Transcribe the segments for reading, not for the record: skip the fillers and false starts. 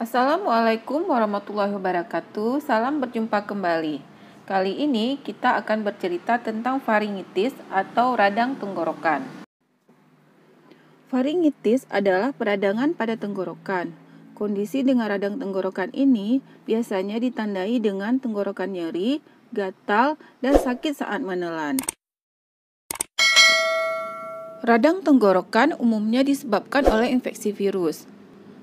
Assalamualaikum warahmatullahi wabarakatuh. Salam berjumpa kembali. Kali ini kita akan bercerita tentang faringitis atau radang tenggorokan. Faringitis adalah peradangan pada tenggorokan. Kondisi dengan radang tenggorokan ini biasanya ditandai dengan tenggorokan nyeri, gatal, dan sakit saat menelan. Radang tenggorokan umumnya disebabkan oleh infeksi virus.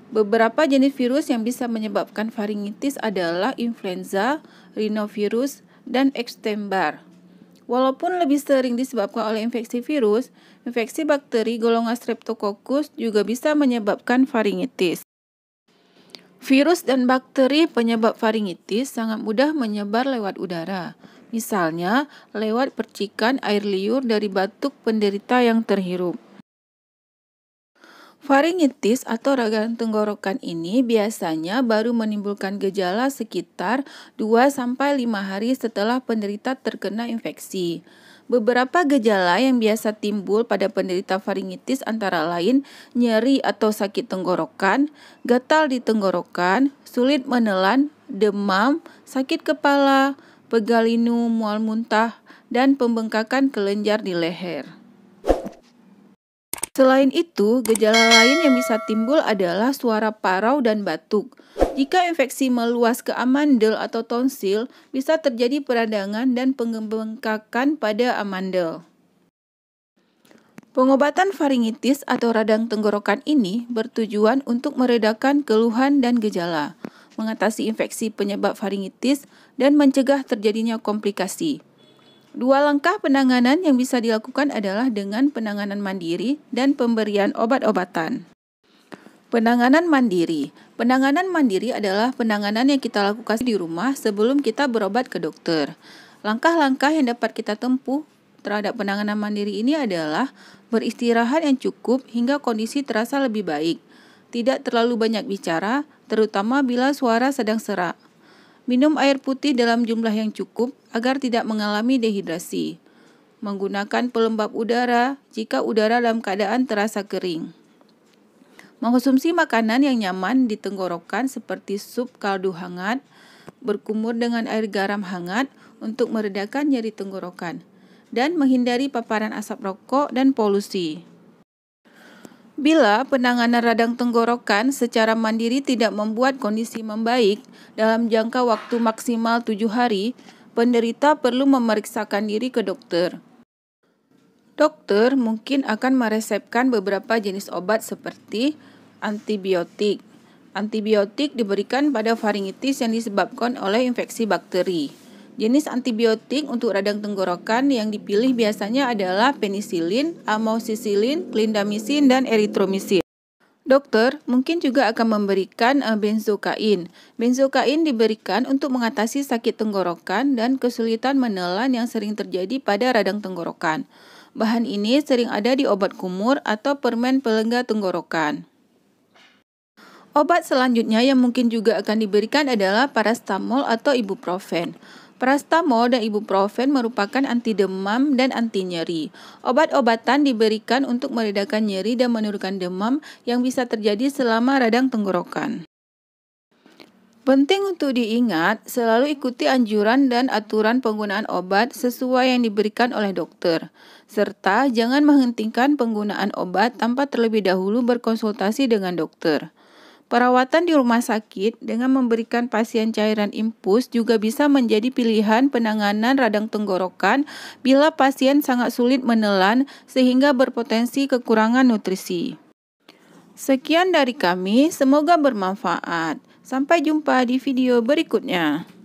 Beberapa jenis virus yang bisa menyebabkan faringitis adalah influenza, rhinovirus, dan ekstembar. Walaupun lebih sering disebabkan oleh infeksi virus, infeksi bakteri golongan streptococcus juga bisa menyebabkan faringitis. Virus dan bakteri penyebab faringitis sangat mudah menyebar lewat udara, misalnya lewat percikan air liur dari batuk penderita yang terhirup. Faringitis atau radang tenggorokan ini biasanya baru menimbulkan gejala sekitar 2-5 hari setelah penderita terkena infeksi. Beberapa gejala yang biasa timbul pada penderita faringitis antara lain nyeri atau sakit tenggorokan, gatal di tenggorokan, sulit menelan, demam, sakit kepala, pegalinu, mual muntah, dan pembengkakan kelenjar di leher. Selain itu, gejala lain yang bisa timbul adalah suara parau dan batuk. Jika infeksi meluas ke amandel atau tonsil, bisa terjadi peradangan dan pembengkakan pada amandel. Pengobatan faringitis atau radang tenggorokan ini bertujuan untuk meredakan keluhan dan gejala, mengatasi infeksi penyebab faringitis, dan mencegah terjadinya komplikasi. Dua langkah penanganan yang bisa dilakukan adalah dengan penanganan mandiri dan pemberian obat-obatan. Penanganan mandiri. Penanganan mandiri adalah penanganan yang kita lakukan di rumah sebelum kita berobat ke dokter. Langkah-langkah yang dapat kita tempuh terhadap penanganan mandiri ini adalah beristirahat yang cukup hingga kondisi terasa lebih baik. Tidak terlalu banyak bicara, terutama bila suara sedang serak. Minum air putih dalam jumlah yang cukup agar tidak mengalami dehidrasi. Menggunakan pelembab udara jika udara dalam keadaan terasa kering. Mengkonsumsi makanan yang nyaman di tenggorokan seperti sup kaldu hangat, berkumur dengan air garam hangat untuk meredakan nyeri tenggorokan, dan menghindari paparan asap rokok dan polusi. Bila penanganan radang tenggorokan secara mandiri tidak membuat kondisi membaik dalam jangka waktu maksimal 7 hari, penderita perlu memeriksakan diri ke dokter. Dokter mungkin akan meresepkan beberapa jenis obat seperti antibiotik. Antibiotik diberikan pada faringitis yang disebabkan oleh infeksi bakteri. Jenis antibiotik untuk radang tenggorokan yang dipilih biasanya adalah penisilin, amoksisilin, klindamisin, dan eritromisin. Dokter mungkin juga akan memberikan benzokain. Benzokain diberikan untuk mengatasi sakit tenggorokan dan kesulitan menelan yang sering terjadi pada radang tenggorokan. Bahan ini sering ada di obat kumur atau permen pelega tenggorokan. Obat selanjutnya yang mungkin juga akan diberikan adalah paracetamol atau ibuprofen. Paracetamol dan ibuprofen merupakan anti demam dan anti nyeri. Obat-obatan diberikan untuk meredakan nyeri dan menurunkan demam yang bisa terjadi selama radang tenggorokan. Penting untuk diingat, selalu ikuti anjuran dan aturan penggunaan obat sesuai yang diberikan oleh dokter, serta jangan menghentikan penggunaan obat tanpa terlebih dahulu berkonsultasi dengan dokter. Perawatan di rumah sakit dengan memberikan pasien cairan impuls juga bisa menjadi pilihan penanganan radang tenggorokan bila pasien sangat sulit menelan sehingga berpotensi kekurangan nutrisi. Sekian dari kami, semoga bermanfaat. Sampai jumpa di video berikutnya.